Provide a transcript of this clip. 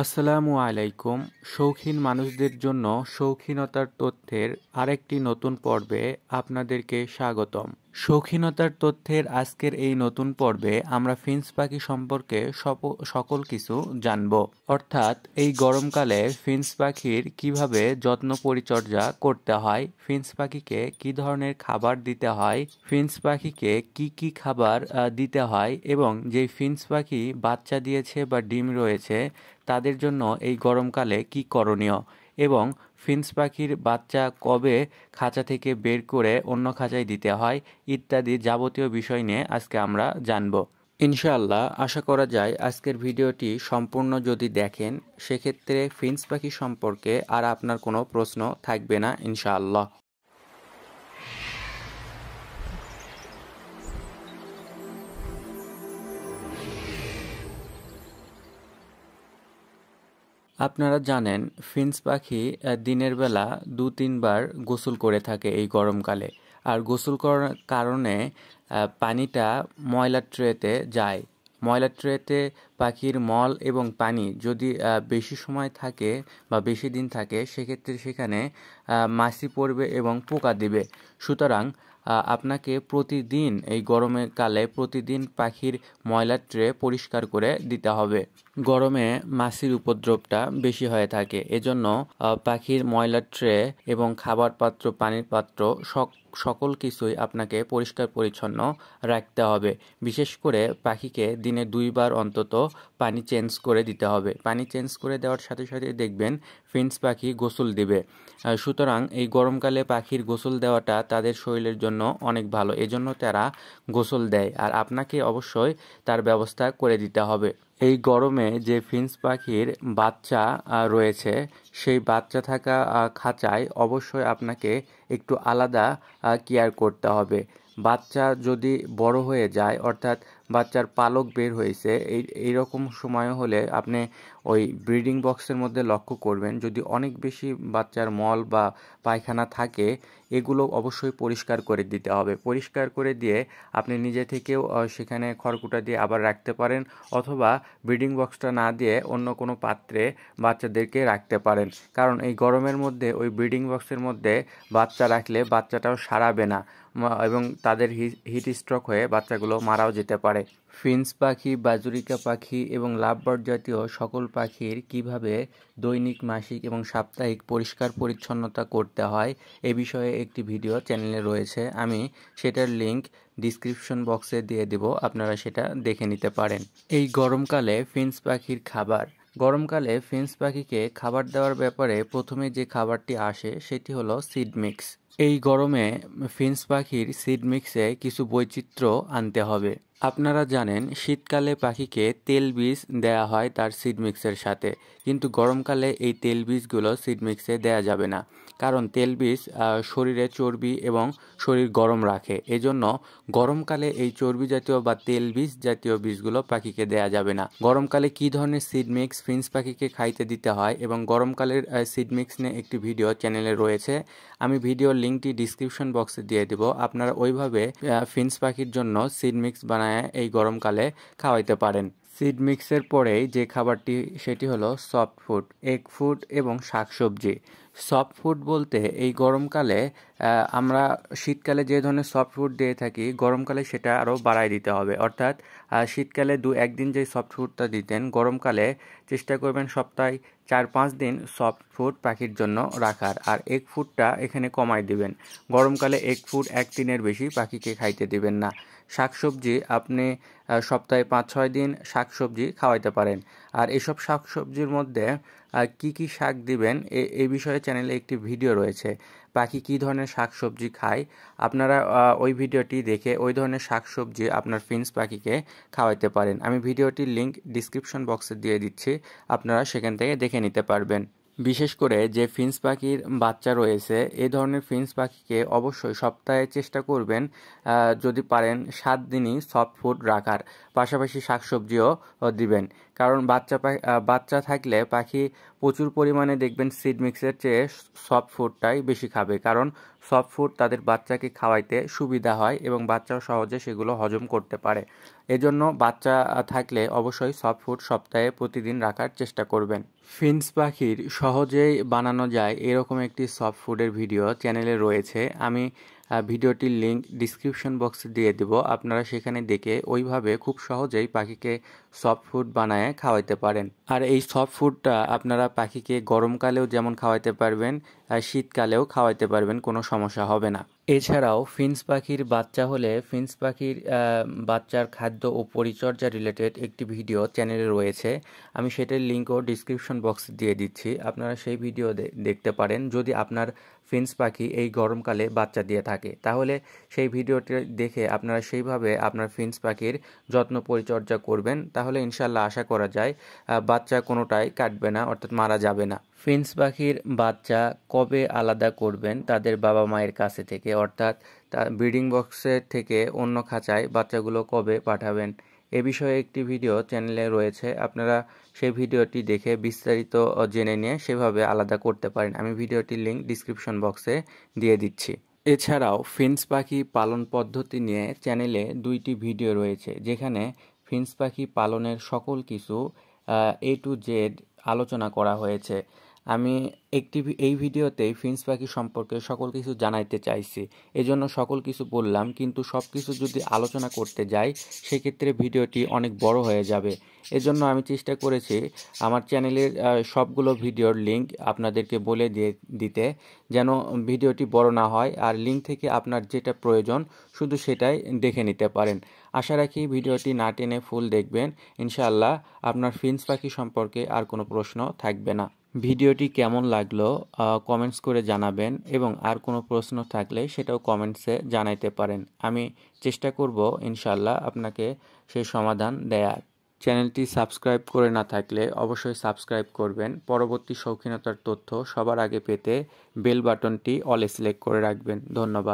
আসসালামু আলাইকুম। শৌখিন মানুষদের জন্য শৌখিনতার তথ্যের আরেকটি নতুন পর্বে আপনাদেরকে স্বাগতম। শৌখিনতার তথ্যের আজকের এই নতুন পর্বে আমরা ফিঞ্চ পাখি সম্পর্কে সকল কিছু জানব, অর্থাৎ এই গরমকালে ফিঞ্চ পাখির কিভাবে যত্ন পরিচর্যা করতে হয়, ফিঞ্চ পাখিকে কি ধরনের খাবার দিতে হয়, ফিঞ্চ পাখিকে কি খাবার দিতে হয় এবং যে ফিঞ্চ পাখি বাচ্চা দিয়েছে বা ডিম রয়েছে তাদের জন্য এই গরমকালে কি করণীয় এবং ফিঞ্চ পাখির বাচ্চা কবে খাঁচা থেকে বের করে অন্য খাঁচায় দিতে হয় ইত্যাদি যাবতীয় বিষয় নিয়ে আজকে আমরা জানব ইনশাআল্লাহ। আশা করা যায় আজকের ভিডিওটি সম্পূর্ণ যদি দেখেন সেক্ষেত্রে ফিঞ্চ পাখি সম্পর্কে আর আপনার কোনো প্রশ্ন থাকবে না ইনশাআল্লাহ। আপনারা জানেন ফিঞ্চ পাখি দিনের বেলা 2-3 বার গোসল করে থাকে এই গরমকালে, আর গোসল করার কারণে পানিটা ময়লার ট্রেতে যায়। ময়লার ট্রেতে পাখির মল এবং পানি যদি বেশি সময় থাকে বা বেশি দিন থাকে সেক্ষেত্রে সেখানে মাছি পড়বে এবং পোকা দিবে। সুতরাং আপনাকে প্রতিদিন এই গরমের কালে প্রতিদিন পাখির ময়লার ট্রে পরিষ্কার করে দিতে হবে। গরমে মাছির উপদ্রবটা বেশি হয়ে থাকে, এজন্য পাখির ময়লার ট্রে এবং খাবার পাত্র, পানির পাত্র সকল কিছুই আপনাকে পরিষ্কার পরিচ্ছন্ন রাখতে হবে। বিশেষ করে পাখিকে দিনে 2 বার অন্তত পানি চেঞ্জ করে দিতে হবে। পানি চেঞ্জ করে দেওয়ার সাথে সাথে দেখবেন ফিঞ্চ পাখি গোসল দিবে। সুতরাং এই গরমকালে পাখির গোসল দেওয়াটা তাদের শরীরের জন্য অনেক ভালো, এজন্য তারা গোসল দেয়, আর আপনাকে অবশ্যই তার ব্যবস্থা করে দিতে হবে। এই গরমে যে ফিঞ্চ পাখির বাচ্চা রয়েছে সেই বাচ্চা থাকা খাঁচায় অবশ্যই আপনাকে একটু আলাদা কেয়ার করতে হবে। বাচ্চা যদি বড় হয়ে যায়, অর্থাৎ বাচ্চার পালক বের হয়েছে, এইরকম সময় হলে আপনি ওই ব্রিডিং বক্সের মধ্যে লক্ষ্য করবেন যদি অনেক বেশি বাচ্চার মল বা পায়খানা থাকে এগুলো অবশ্যই পরিষ্কার করে দিতে হবে। পরিষ্কার করে দিয়ে আপনি নিজে থেকেও সেখানে খড়কুটা দিয়ে আবার রাখতে পারেন, অথবা ব্রিডিং বক্সটা না দিয়ে অন্য কোনো পাত্রে বাচ্চাদেরকে রাখতে পারেন, কারণ এই গরমের মধ্যে ওই ব্রিডিং বক্সের মধ্যে বাচ্চা রাখলে বাচ্চাটাও সারাবে না এবং তাদের হিট স্ট্রোক হয়ে বাচ্চাগুলো মারাও যেতে পারে। ফিঞ্চ পাখি, বাজুরিকা পাখি এবং লাভবার্ড জাতীয় সকল পাখির কিভাবে দৈনিক, মাসিক এবং সাপ্তাহিক পরিষ্কার পরিচ্ছন্নতা করতে হয় এ বিষয়ে একটি ভিডিও চ্যানেলে রয়েছে, আমি সেটার লিংক ডিসক্রিপশন বক্সে দিয়ে দেব, আপনারা সেটা দেখে নিতে পারেন। এই গরমকালে ফিঞ্চ পাখির খাবার, গরমকালে ফিঞ্চ পাখিকে খাবার দেওয়ার ব্যাপারে প্রথমে যে খাবারটি আসে সেটি হলো সিড মিক্স। এই গরমে ফিঞ্চ পাখির সিড মিক্সে কিছু বৈচিত্র্য আনতে হবে। আপনারা জানেন শীতকালে পাখিকে তেল বীজ দেওয়া হয় তার সিড মিক্সের সাথে, কিন্তু গরমকালে এই তেল বীজগুলো সিড মিক্সে দেওয়া যাবে না, কারণ তেল বীজ শরীরে চর্বি এবং শরীর গরম রাখে, এজন্য গরমকালে এই চর্বি জাতীয় বা তেল বীজ জাতীয় বীজগুলো পাখিকে দেওয়া যাবে না। গরমকালে কি ধরনের সিড মিক্স ফিঞ্চ পাখিকে খাইতে দিতে হয় এবং গরমকালের সিড মিক্স নিয়ে একটি ভিডিও চ্যানেলে রয়েছে, আমি ভিডিওর লিঙ্কটি ডিসক্রিপশন বক্সে দিয়ে দেব, আপনারা ওইভাবে ফিঞ্চ পাখির জন্য সিড মিক্স বানায় এই গরমকালে খাওয়াইতে পারেন। সিড মিক্সের পরেই যে খাবারটি সেটি হলো সফট ফুড, এগ ফুড এবং শাকসবজি। সফট ফুড বলতে এই গরমকালে আমরা শীতকালে যে ধরনের সফট ফুড দিয়ে থাকি গরমকালে সেটা আরও বাড়ায় দিতে হবে, অর্থাৎ শীতকালে 1-2 দিন যে সফট ফুডটা দিতেন গরমকালে চেষ্টা করবেন সপ্তাহে 4-5 দিন সফট ফুড পাখির জন্য রাখার, আর এগ ফুডটা এখানে কমায় দিবেন। গরমকালে এগ ফুড 1 দিনের বেশি পাখিকে খাইতে দিবেন না। শাকসবজি আপনি সপ্তাহে 5-6 দিন শাকসবজি খাওয়াইতে পারেন, আর এসব শাকসবজির মধ্যে কি শাক দিবেন এই বিষয়ে চ্যানেলে একটি ভিডিও রয়েছে, পাখি কি ধরনের শাকসবজি খায় আপনারা ওই ভিডিওটি দেখে ওই ধরনের শাকসবজি আপনার ফিঞ্চ পাখিকে খাওয়াইতে পারেন। আমি ভিডিওটির লিংক ডিসক্রিপশন বক্সে দিয়ে দিচ্ছি, আপনারা সেখান থেকে দেখে নিতে পারবেন। বিশেষ করে যে ফিঞ্চ পাখির বাচ্চা রয়েছে এই ধরনের ফিঞ্চ পাখিকে অবশ্যই সপ্তাহে চেষ্টা করবেন যদি পারেন 7 দিনই সফট ফুড রাখার। পাশাপাশি শাকসবজিও দিবেন, কারণ বাচ্চা থাকলে পাখি প্রচুর পরিমাণে দেখবেন সিড মিক্সের চেয়ে সফট ফুডটাই বেশি খাবে, কারণ সফট ফুড তাদের বাচ্চাকে খাওয়াইতে সুবিধা হয় এবং বাচ্চাও সহজে সেগুলো হজম করতে পারে। এজন্য বাচ্চা থাকলে অবশ্যই সফট ফুড সপ্তাহে প্রতিদিন রাখার চেষ্টা করবেন। ফিঞ্চ পাখির সহজেই বানানো যায় এরকম একটি সফট ফুডের ভিডিও চ্যানেলে রয়েছে, আমি ভিডিওটির লিঙ্ক ডিসক্রিপশন বক্সে দিয়ে দেব, আপনারা সেখানে দেখে ওইভাবে খুব সহজেই পাখিকে সফট ফুড বানায় খাওয়াইতে পারেন। আর এই সফট ফুডটা আপনারা পাখিকে গরমকালেও যেমন খাওয়াইতে পারবেন, শীতকালেও খাওয়াইতে পারবেন, কোনো সমস্যা হবে না। এছাড়াও ফিঞ্চ পাখির বাচ্চা হলে ফিঞ্চ পাখির বাচ্চার খাদ্য ও পরিচর্যা রিলেটেড একটি ভিডিও চ্যানেলে রয়েছে, আমি সেটার লিঙ্কও ডিসক্রিপশন বক্সে দিয়ে দিচ্ছি, আপনারা সেই ভিডিও দেখতে পারেন। যদি আপনার ফিঞ্চ পাখি এই গরমকালে বাচ্চা দিয়ে থাকে তাহলে সেই ভিডিওটি দেখে আপনারা সেইভাবে আপনার ফিঞ্চ পাখির যত্ন পরিচর্যা করবেন, তাহলে ইনশাল্লাহ আশা করা যায় বাচ্চা কোনোটাই কাটবে না, অর্থাৎ মারা যাবে না। ফিঞ্চ পাখির বাচ্চা কবে আলাদা করবেন তাদের বাবা মায়ের কাছে থেকে, অর্থাৎ ব্রিডিং বক্সের থেকে অন্য খাঁচায় বাচ্চাগুলো কবে পাঠাবেন, এ বিষয়ে একটি ভিডিও চ্যানেলে রয়েছে, আপনারা সেই ভিডিওটি দেখে বিস্তারিত জেনে নিয়ে সেভাবে আলাদা করতে পারেন। আমি ভিডিওটির লিঙ্ক ডিসক্রিপশন বক্সে দিয়ে দিচ্ছি। এছাড়াও ফিঞ্চ পাখি পালন পদ্ধতি নিয়ে চ্যানেলে দুইটি ভিডিও রয়েছে, যেখানে ফিঞ্চ পাখি পালনের সকল কিছু A to Z আলোচনা করা হয়েছে। আমি এই ভিডিওতেই ফিঞ্চ পাখি সম্পর্কে সকল কিছু জানাইতে চাইছি, এজন্য সকল কিছু বললাম, কিন্তু সব কিছু যদি আলোচনা করতে যাই সেক্ষেত্রে ভিডিওটি অনেক বড় হয়ে যাবে। এজন্য আমি চেষ্টা করেছি আমার চ্যানেলের সবগুলো ভিডিওর লিঙ্ক আপনাদেরকে বলে দিতে, যেন ভিডিওটি বড় না হয়, আর লিঙ্ক থেকে আপনার যেটা প্রয়োজন শুধু সেটাই দেখে নিতে পারেন। আশা রাখি ভিডিওটি না টেনে ফুল দেখবেন, ইনশাআল্লাহ আপনার ফিঞ্চ পাখি সম্পর্কে আর কোনো প্রশ্ন থাকবে না। ভিডিওটি কেমন লাগলো কমেন্টস করে জানাবেন, এবং আর কোনো প্রশ্ন থাকলে সেটাও কমেন্টসে জানাইতে পারেন, আমি চেষ্টা করব ইনশাল্লাহ আপনাকে সেই সমাধান দেয়ার। চ্যানেলটি সাবস্ক্রাইব করে না থাকলে অবশ্যই সাবস্ক্রাইব করবেন, পরবর্তী শৌখিনতার তথ্য সবার আগে পেতে বেল বাটনটি অলে সিলেক্ট করে রাখবেন। ধন্যবাদ।